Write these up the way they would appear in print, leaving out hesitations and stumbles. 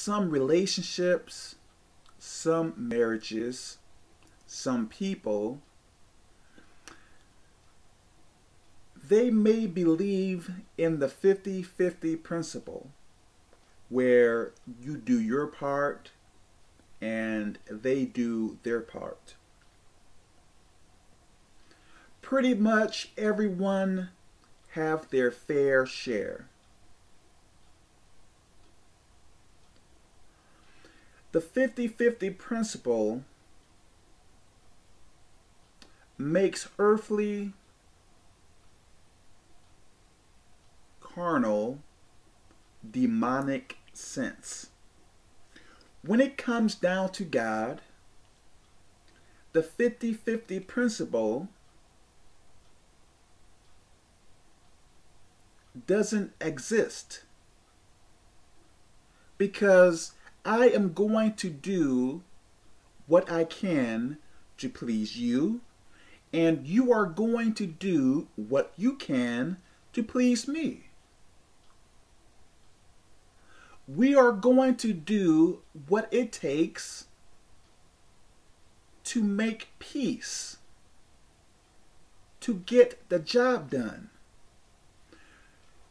some relationships, some marriages, some people, they may believe in the 50-50 principle, where you do your part and they do their part. Pretty much everyone have their fair share. The 50-50 principle makes earthly, carnal, demonic sense. When it comes down to God, the 50-50 principle doesn't exist, because I am going to do what I can to please you, and you are going to do what you can to please me. We are going to do what it takes to make peace, to get the job done.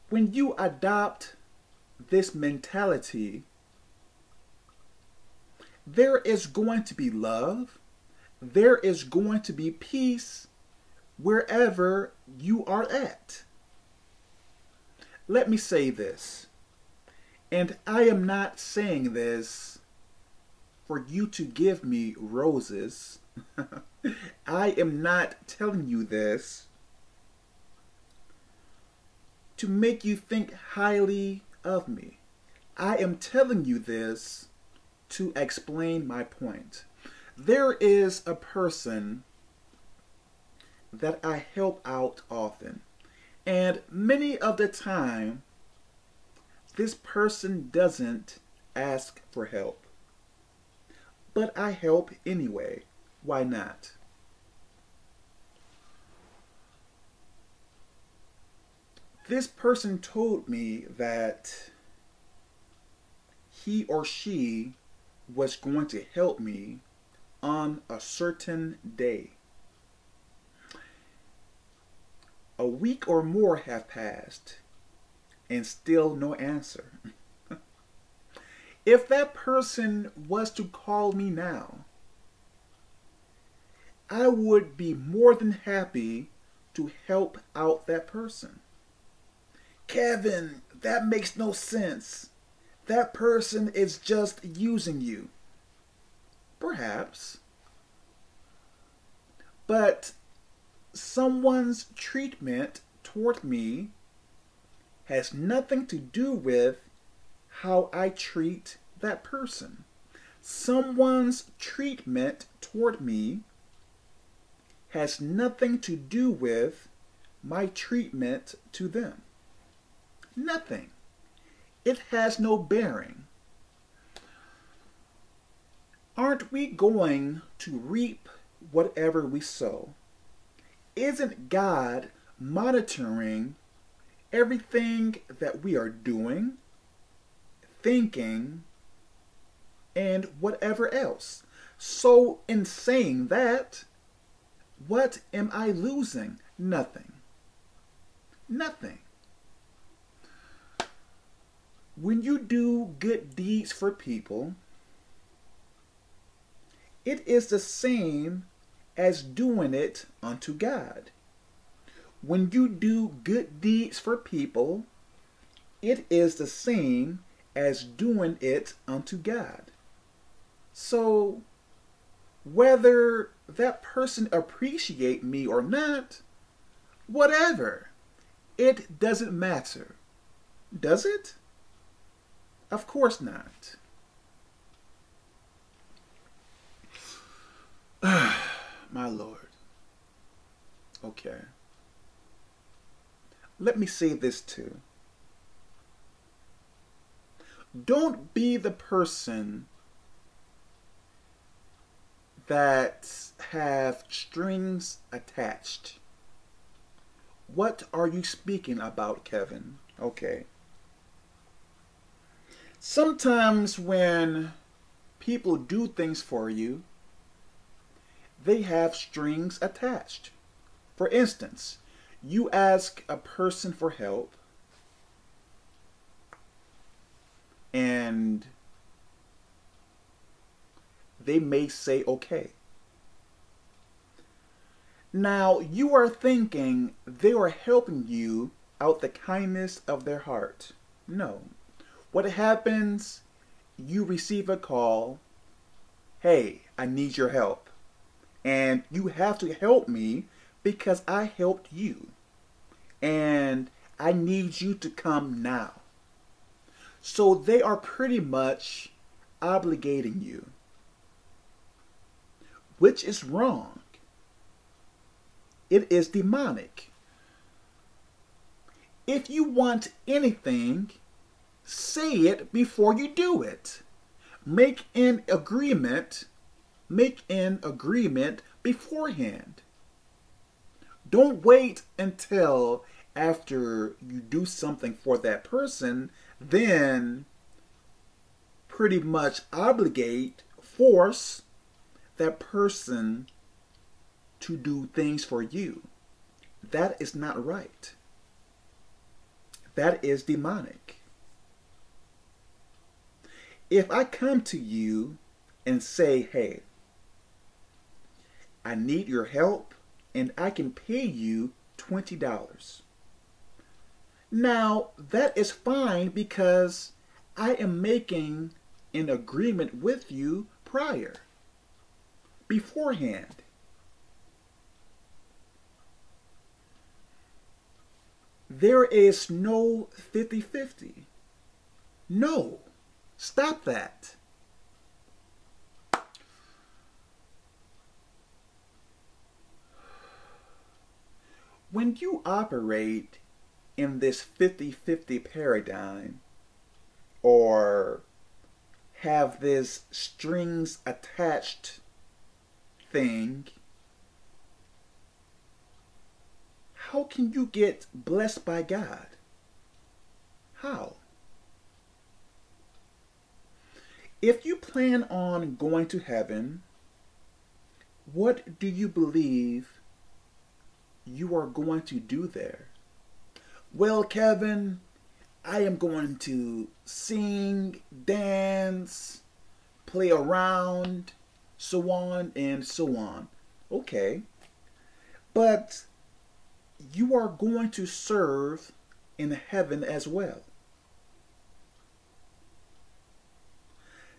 When you adopt this mentality, there is going to be love, there is going to be peace wherever you are at. Let me say this, and I am not saying this for you to give me roses. I am not telling you this to make you think highly of me. I am telling you this to explain my point. There is a person that I help out often, and many of the time, this person doesn't ask for help. But I help anyway. Why not? This person told me that he or she was going to help me on a certain day. A week or more have passed and still no answer. If that person was to call me now, I would be more than happy to help out that person. Kevin, that makes no sense. That person is just using you. Perhaps. But someone's treatment toward me has nothing to do with how I treat that person. Someone's treatment toward me has nothing to do with my treatment to them. Nothing. It has no bearing. Aren't we going to reap whatever we sow? Isn't God monitoring everything that we are doing, thinking, and whatever else? So in saying that, what am I losing? Nothing. Nothing. When you do good deeds for people, it is the same as doing it unto God. When you do good deeds for people, it is the same as doing it unto God. So, whether that person appreciates me or not, whatever, it doesn't matter. Does it? Of course not. My Lord. Okay. Let me say this too. Don't be the person that have strings attached. What are you speaking about, Kevin? Okay. Sometimes when people do things for you, they have strings attached. For instance, you ask a person for help and they may say okay. Now you are thinking they are helping you out the kindness of their heart. No. What happens, you receive a call, hey, I need your help. And you have to help me because I helped you. And I need you to come now. So they are pretty much obligating you, which is wrong. It is demonic. If you want anything, say it before you do it. Make an agreement beforehand. Don't wait until after you do something for that person, then pretty much obligate, force that person to do things for you. That is not right. That is demonic. If I come to you and say, hey, I need your help and I can pay you $20. Now, that is fine because I am making an agreement with you prior, beforehand. There is no 50-50. No, stop that. When you operate in this 50-50 paradigm or have this strings attached thing, how can you get blessed by God? How? If you plan on going to heaven, what do you believe you are going to do there? Well, Kevin, I am going to sing, dance, play around, so on and so on. Okay. But you are going to serve in heaven as well.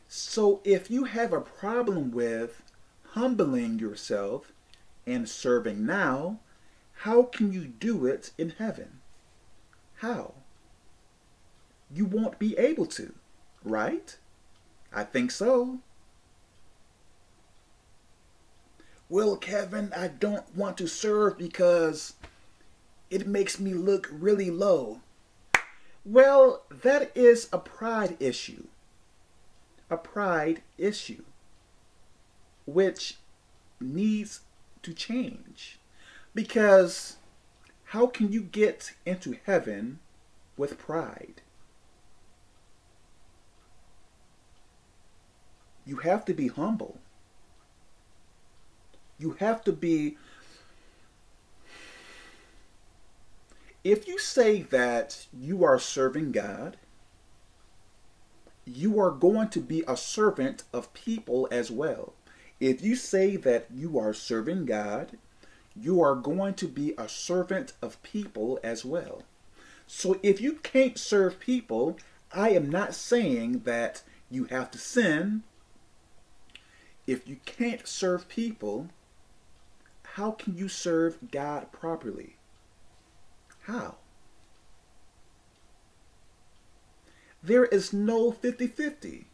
So if you have a problem with humbling yourself and serving now, how can you do it in heaven? How? You won't be able to, right? I think so. Well, Kevin, I don't want to serve because it makes me look really low. Well, that is a pride issue. A pride issue, which needs to change. Because how can you get into heaven with pride? You have to be humble. You have to be... If you say that you are serving God, you are going to be a servant of people as well. If you say that you are serving God, you are going to be a servant of people as well. So if you can't serve people, I am not saying that you have to sin. If you can't serve people, how can you serve God properly? How? There is no 50-50.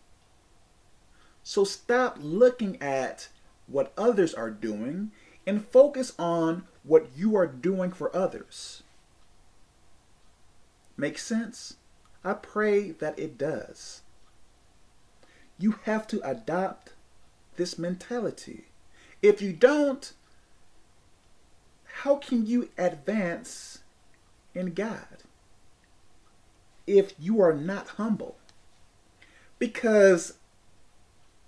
So stop looking at what others are doing and focus on what you are doing for others. Make sense? I pray that it does. You have to adopt this mentality. If you don't, how can you advance in God if you are not humble? Because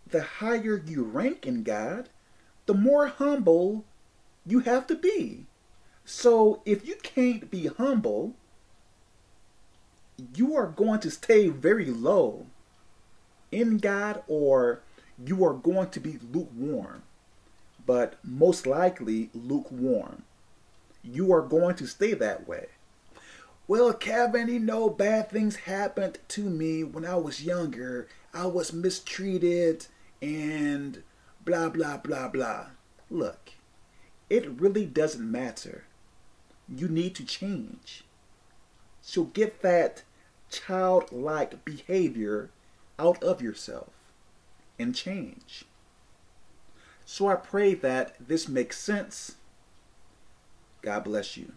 the higher you rank in God, the more humble you have to be. So if you can't be humble, you are going to stay very low in God, or you are going to be lukewarm, but most likely lukewarm. You are going to stay that way. Well, Kevin, you know, bad things happened to me when I was younger. I was mistreated and blah, blah, blah, blah. Look, it really doesn't matter. You need to change. So get that childlike behavior out of yourself and change. So I pray that this makes sense. God bless you.